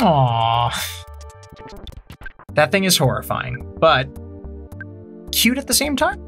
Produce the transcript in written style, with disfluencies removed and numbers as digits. Aww. That thing is horrifying, but cute at the same time.